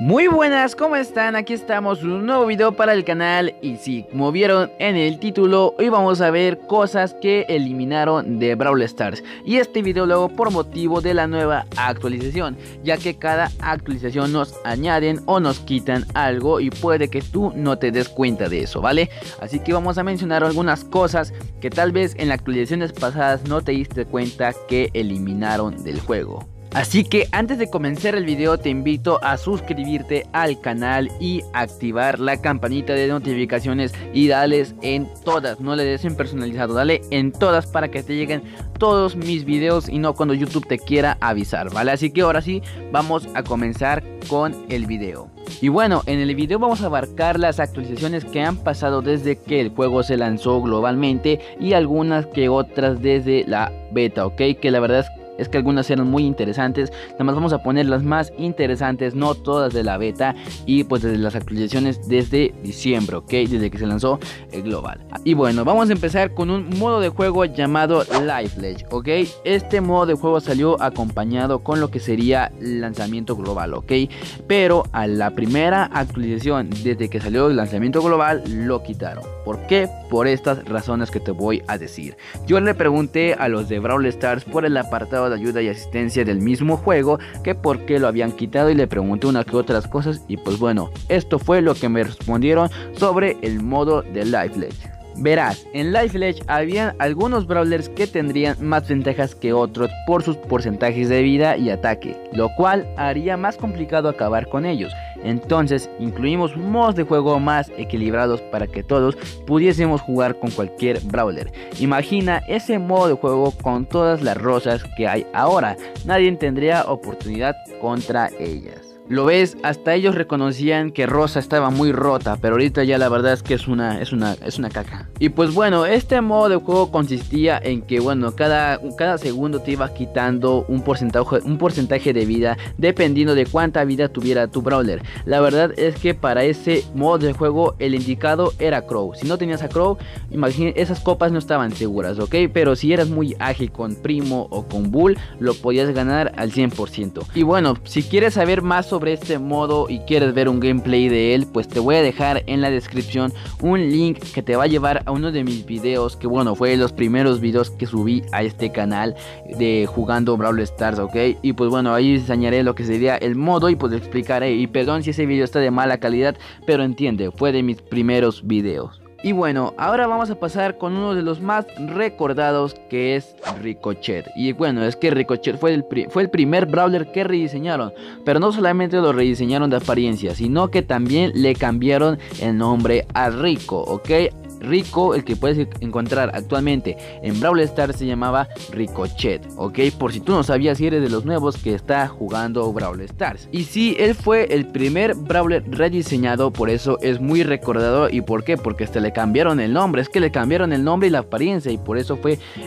Muy buenas, ¿cómo están? Aquí estamos, un nuevo video para el canal. Y sí, como vieron en el título, hoy vamos a ver cosas que eliminaron de Brawl Stars. Y este video lo hago por motivo de la nueva actualización, ya que cada actualización nos añaden o nos quitan algo y puede que tú no te des cuenta de eso, ¿vale? Así que vamos a mencionar algunas cosas que tal vez en las actualizaciones pasadas no te diste cuenta que eliminaron del juego. Así que antes de comenzar el video te invito a suscribirte al canal y activar la campanita de notificaciones y dales en todas, no le des en personalizado, dale en todas para que te lleguen todos mis videos y no cuando YouTube te quiera avisar, ¿vale? Así que ahora sí, vamos a comenzar con el video. Y bueno, en el video vamos a abarcar las actualizaciones que han pasado desde que el juego se lanzó globalmente y algunas que otras desde la beta, ¿ok? Que la verdad es que algunas eran muy interesantes, nada más vamos a poner las más interesantes, no todas de la beta, y pues desde las actualizaciones desde diciembre, ok, desde que se lanzó el global. Y bueno, vamos a empezar con un modo de juego llamado Life Leech, ok. Este modo de juego salió acompañado con lo que sería el lanzamiento global, ok, pero a la primera actualización desde que salió el lanzamiento global lo quitaron. ¿Por qué? Por estas razones que te voy a decir. Yo le pregunté a los de Brawl Stars por el apartado de ayuda y asistencia del mismo juego que por qué lo habían quitado, y le pregunté unas que otras cosas, y pues bueno, esto fue lo que me respondieron sobre el modo de Life Leech. Verás, en Life Leech había algunos brawlers que tendrían más ventajas que otros por sus porcentajes de vida y ataque, lo cual haría más complicado acabar con ellos. Entonces incluimos modos de juego más equilibrados para que todos pudiésemos jugar con cualquier brawler. Imagina ese modo de juego con todas las rosas que hay ahora, nadie tendría oportunidad contra ellas. Lo ves, hasta ellos reconocían que Rosa estaba muy rota, pero ahorita ya la verdad es que es una caca. Y pues bueno, este modo de juego consistía en que bueno, cada segundo te ibas quitando un porcentaje de vida dependiendo de cuánta vida tuviera tu brawler. La verdad es que para ese modo de juego el indicado era Crow. Si no tenías a Crow, imagínate, esas copas no estaban seguras, ok, pero si eras muy ágil con Primo o con Bull, lo podías ganar al 100%. Y bueno, si quieres saber más sobre este modo y quieres ver un gameplay de él, pues te voy a dejar en la descripción un link que te va a llevar a uno de mis videos, que bueno, fue de los primeros videos que subí a este canal de jugando Brawl Stars, ok. Y pues bueno, ahí enseñaré lo que sería el modo y pues explicaré, y perdón si ese video está de mala calidad, pero entiende, fue de mis primeros videos. Y bueno, ahora vamos a pasar con uno de los más recordados, que es Ricochet. Y bueno, es que Ricochet fue el primer brawler que rediseñaron, pero no solamente lo rediseñaron de apariencia, sino que también le cambiaron el nombre a Rico, ¿ok? Rico, el que puedes encontrar actualmente en Brawl Stars, se llamaba Ricochet, ok, por si tú no sabías, si eres de los nuevos que está jugando Brawl Stars. Y sí, él fue el primer brawler rediseñado, por eso es muy recordado. ¿Y por qué? Porque le cambiaron el nombre, es que le cambiaron el nombre y la apariencia, y por eso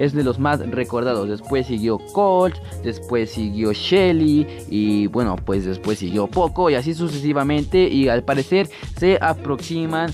es de los más recordados. Después siguió Colt, después siguió Shelly, y bueno, pues después siguió Poco, y así sucesivamente, y al parecer se aproximan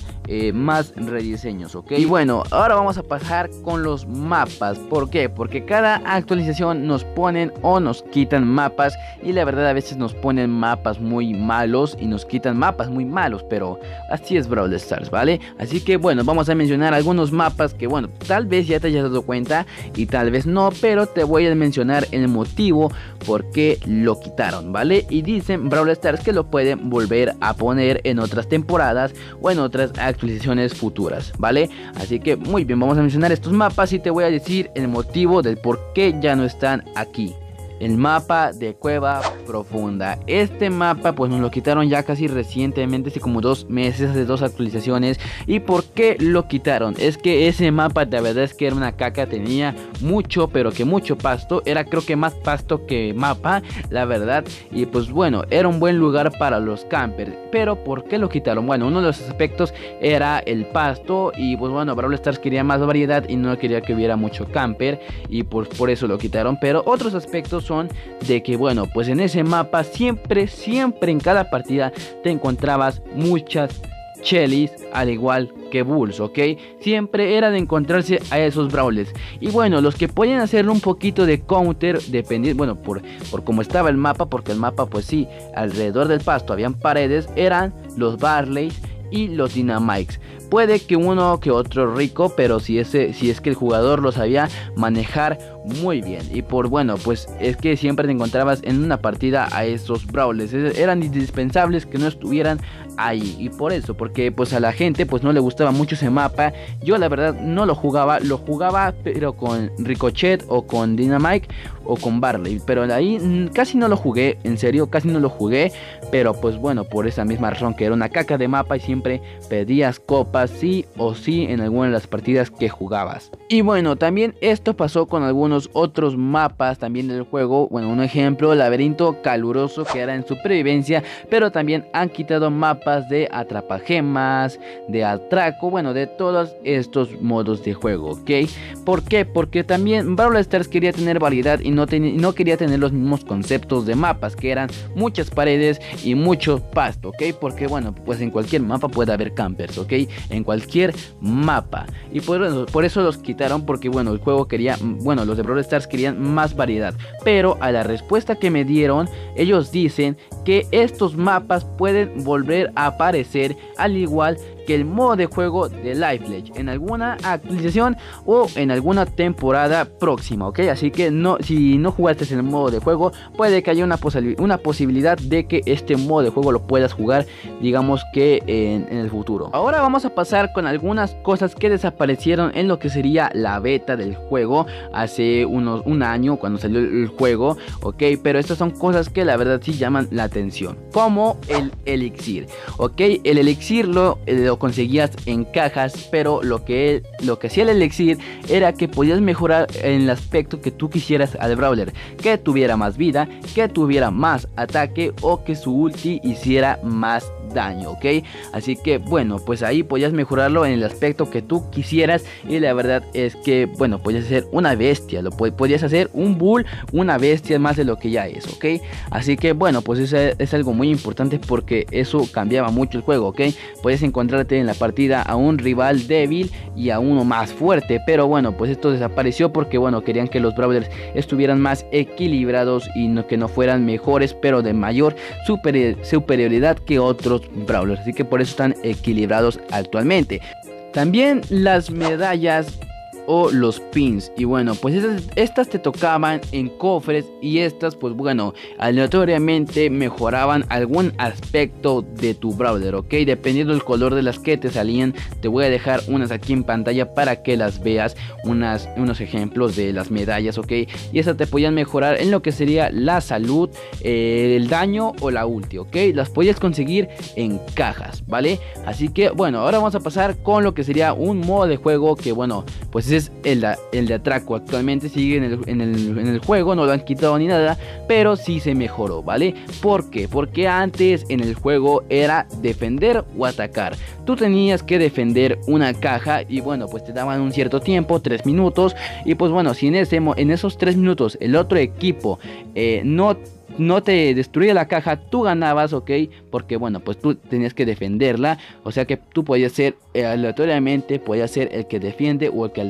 más rediseños, ok. Y bueno, ahora vamos a pasar con los mapas. ¿Por qué? Porque cada actualización nos ponen o nos quitan mapas, y la verdad a veces nos ponen mapas muy malos y nos quitan mapas muy malos, pero así es Brawl Stars, ¿vale? Así que bueno, vamos a mencionar algunos mapas que bueno, tal vez ya te hayas dado cuenta y tal vez no, pero te voy a mencionar el motivo por qué lo quitaron, ¿vale? Y dicen Brawl Stars que lo pueden volver a poner en otras temporadas o en otras actualizaciones futuras, ¿vale? Así que muy bien, vamos a mencionar estos mapas y te voy a decir el motivo del por qué ya no están aquí. El mapa de Cueva Profunda. Este mapa pues nos lo quitaron ya casi recientemente, hace como 2 meses, hace 2 actualizaciones. ¿Y por qué lo quitaron? Es que ese mapa la verdad es que era una caca, tenía mucho, pero que mucho pasto. Era creo que más pasto que mapa, la verdad. Y pues bueno, era un buen lugar para los campers, pero ¿por qué lo quitaron? Bueno, uno de los aspectos era el pasto, y pues bueno, Brawl Stars quería más variedad y no quería que hubiera mucho camper, y pues por eso lo quitaron. Pero otros aspectos son de que bueno, pues en ese mapa siempre en cada partida te encontrabas muchas Shellys, al igual que Bulls, ¿ok? Siempre era de encontrarse a esos brawlers. Y bueno, los que podían hacerle un poquito de counter, dependiendo, bueno, por cómo estaba el mapa, porque el mapa, pues sí, alrededor del pasto habían paredes, eran los Barley y los Dynamics. Puede que uno que otro Rico, pero si es que el jugador lo sabía manejar muy bien. Y por bueno, pues es que siempre te encontrabas en una partida a esos brawlers. Eran indispensables que no estuvieran ahí. Y por eso, porque pues a la gente pues no le gustaba mucho ese mapa. Yo la verdad no lo jugaba, pero con Ricochet o con Dynamite o con Barley. Pero ahí casi no lo jugué, en serio, casi no lo jugué. Pero pues bueno, por esa misma razón que era una caca de mapa y siempre pedías copas sí o sí en alguna de las partidas que jugabas. Y bueno, también esto pasó con algunos otros mapas también del juego. Bueno, un ejemplo, laberinto caluroso, que era en supervivencia, pero también han quitado mapas de atrapagemas, de atraco, bueno, de todos estos modos de juego, ¿ok? ¿Por qué? Porque también Brawl Stars quería tener variedad y no quería tener los mismos conceptos de mapas, que eran muchas paredes y mucho pasto, ¿ok? Porque bueno, pues en cualquier mapa puede haber campers, ¿ok? En cualquier mapa. Y por eso los quitaron, porque bueno, el juego quería, bueno, los de Brawl Stars querían más variedad. Pero a la respuesta que me dieron, ellos dicen que estos mapas pueden volver a aparecer, al igual que el modo de juego de Life Leech, en alguna actualización o en alguna temporada próxima, ¿ok? Así que no, si no jugaste en el modo de juego, puede que haya una posibilidad de que este modo de juego lo puedas jugar, digamos que en el futuro. Ahora vamos a pasar con algunas cosas que desaparecieron en lo que sería la beta del juego hace un año cuando salió el juego, ¿ok? Pero estas son cosas que la verdad sí llaman la atención, como el elixir, ¿ok? El elixir lo conseguías en cajas, pero lo que hacía el elixir era que podías mejorar en el aspecto que tú quisieras al brawler, que tuviera más vida, que tuviera más ataque o que su ulti hiciera más daño, ¿ok? Así que bueno, pues ahí podías mejorarlo en el aspecto que tú quisieras, y la verdad es que bueno, podías hacer una bestia, podías hacer un bull, una bestia más de lo que ya es, ¿ok? Así que bueno, pues eso es algo muy importante, porque eso cambiaba mucho el juego, ¿ok? Podías encontrarte en la partida a un rival débil y a uno más fuerte, pero bueno, pues esto desapareció porque bueno, querían que los brawlers estuvieran más equilibrados y que no fueran mejores, pero de mayor superioridad que otros brawlers, así que por eso están equilibrados actualmente. También las medallas o los pins, y bueno, pues estas te tocaban en cofres, y estas pues bueno, aleatoriamente mejoraban algún aspecto de tu brawler, ok, dependiendo del color de las que te salían. Te voy a dejar unas aquí en pantalla para que las veas, unos ejemplos de las medallas, ok, y estas te podían mejorar en lo que sería la salud, el daño o la ulti, ok, las podías conseguir en cajas, vale. Así que bueno, ahora vamos a pasar con lo que sería un modo de juego que bueno, pues es el de atraco. Actualmente sigue en el juego, no lo han quitado ni nada, pero sí se mejoró, ¿vale? ¿Por qué? Porque antes en el juego era defender o atacar. Tú tenías que defender una caja y bueno, pues te daban un cierto tiempo, 3 minutos, y pues bueno, si en esos 3 minutos el otro equipo no te destruía la caja, tú ganabas, ok, porque bueno, pues tú tenías que defenderla, o sea que tú podías ser aleatoriamente, podías ser el que defiende o el que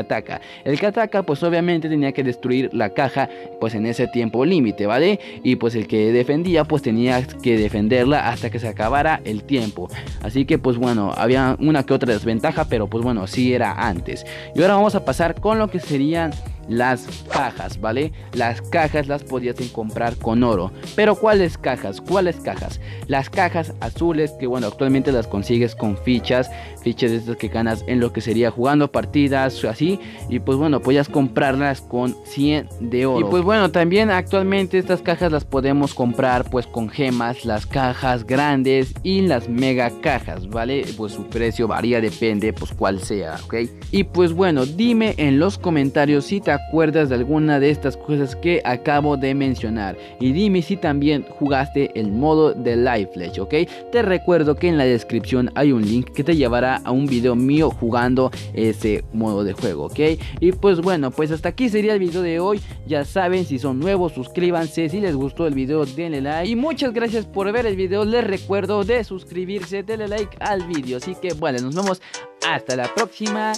ataca. El que ataca pues obviamente tenía que destruir la caja pues en ese tiempo límite, ¿vale? Y pues el que defendía pues tenía que defenderla hasta que se acabara el tiempo. Así que pues bueno, había una que otra desventaja, pero pues bueno, sí era antes. Y ahora vamos a pasar con lo que serían las cajas, ¿vale? Las cajas las podías comprar con oro. Pero ¿cuáles cajas? ¿Cuáles cajas? Las cajas azules, que bueno, actualmente las consigues con fichas de estas que ganas en lo que sería jugando partidas así, y pues bueno, podías comprarlas con 100 de oro. Y pues bueno, también actualmente estas cajas las podemos comprar pues con gemas, las cajas grandes y las mega cajas, ¿vale? Pues su precio varía, depende pues cuál sea, ¿ok? Y pues bueno, dime en los comentarios si te acuerdas de alguna de estas cosas que acabo de mencionar, y dime si también jugaste el modo de Life Leech, ¿ok? Te recuerdo que en la descripción hay un link que te llevará a un video mío jugando ese modo de juego, ¿ok? Y pues bueno, pues hasta aquí sería el video de hoy. Ya saben, si son nuevos, suscríbanse. Si les gustó el video, denle like. Y muchas gracias por ver el video. Les recuerdo de suscribirse, denle like al video. Así que bueno, nos vemos hasta la próxima.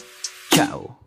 Chao.